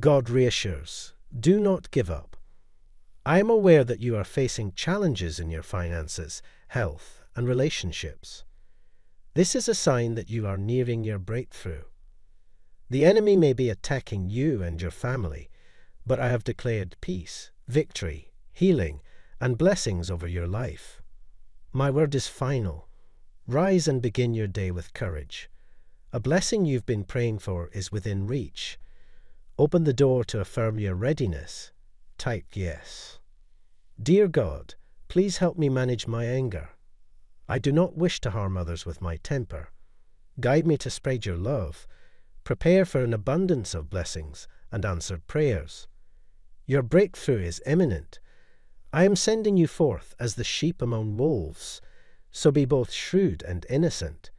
God reassures, do not give up. I am aware that you are facing challenges in your finances, health, and relationships. This is a sign that you are nearing your breakthrough. The enemy may be attacking you and your family, but I have declared peace, victory, healing, and blessings over your life. My word is final. Rise and begin your day with courage. A blessing you've been praying for is within reach. Open the door to affirm your readiness. Type yes. Dear God, please help me manage my anger. I do not wish to harm others with my temper. Guide me to spread your love. Prepare for an abundance of blessings and answered prayers. Your breakthrough is imminent. I am sending you forth as the sheep among wolves, so be both shrewd and innocent.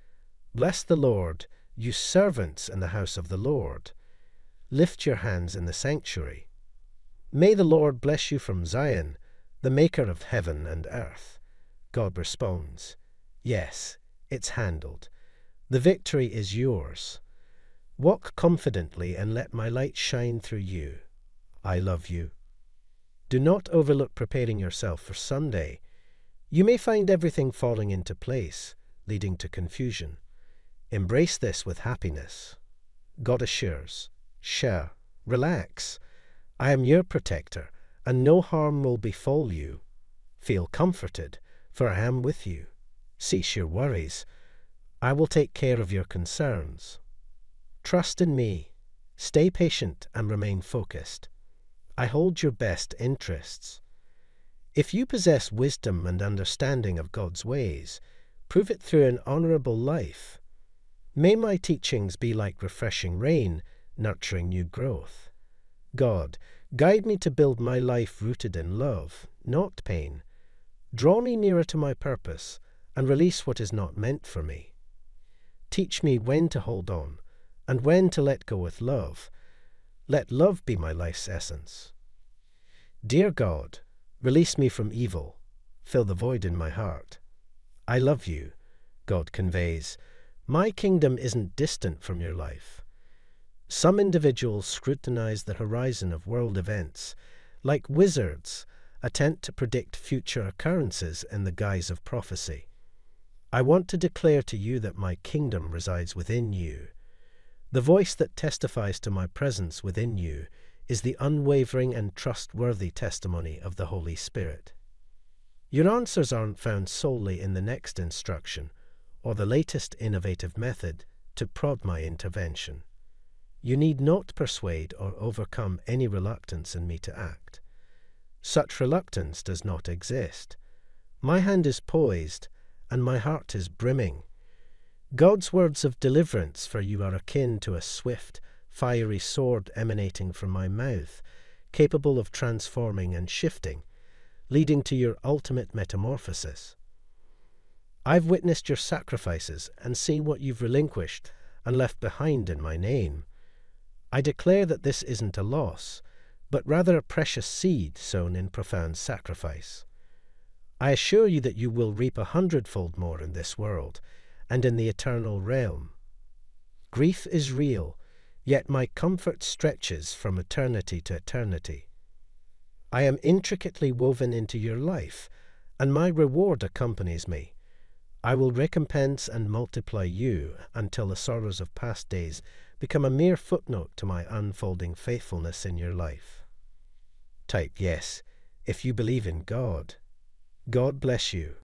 Bless the Lord, you servants in the house of the Lord. Lift your hands in the sanctuary. May the Lord bless you from Zion, the maker of heaven and earth. God responds, yes, it's handled. The victory is yours. Walk confidently and let my light shine through you. I love you. Do not overlook preparing yourself for Sunday. You may find everything falling into place, leading to confusion. Embrace this with happiness. God assures, share, relax. I am your protector, and no harm will befall you. Feel comforted, for I am with you. Cease your worries. I will take care of your concerns. Trust in me, stay patient and remain focused. I hold your best interests. If you possess wisdom and understanding of God's ways, prove it through an honorable life. May my teachings be like refreshing rain, nurturing new growth. God, guide me to build my life rooted in love, not pain. Draw me nearer to my purpose and release what is not meant for me. Teach me when to hold on and when to let go with love. Let love be my life's essence. Dear God, release me from evil. Fill the void in my heart. I love you, God conveys. My kingdom isn't distant from your life. Some individuals scrutinize the horizon of world events, like wizards, attempt to predict future occurrences in the guise of prophecy. I want to declare to you that my kingdom resides within you. The voice that testifies to my presence within you is the unwavering and trustworthy testimony of the Holy Spirit. Your answers aren't found solely in the next instruction or the latest innovative method to prod my intervention. You need not persuade or overcome any reluctance in me to act. Such reluctance does not exist. My hand is poised and my heart is brimming. God's words of deliverance for you are akin to a swift, fiery sword emanating from my mouth, capable of transforming and shifting, leading to your ultimate metamorphosis. I've witnessed your sacrifices and seen what you've relinquished and left behind in my name. I declare that this isn't a loss, but rather a precious seed sown in profound sacrifice. I assure you that you will reap 100-fold more in this world, and in the eternal realm. Grief is real, yet my comfort stretches from eternity to eternity. I am intricately woven into your life, and my reward accompanies me. I will recompense and multiply you until the sorrows of past days become a mere footnote to my unfolding faithfulness in your life. Type yes if you believe in God. God bless you.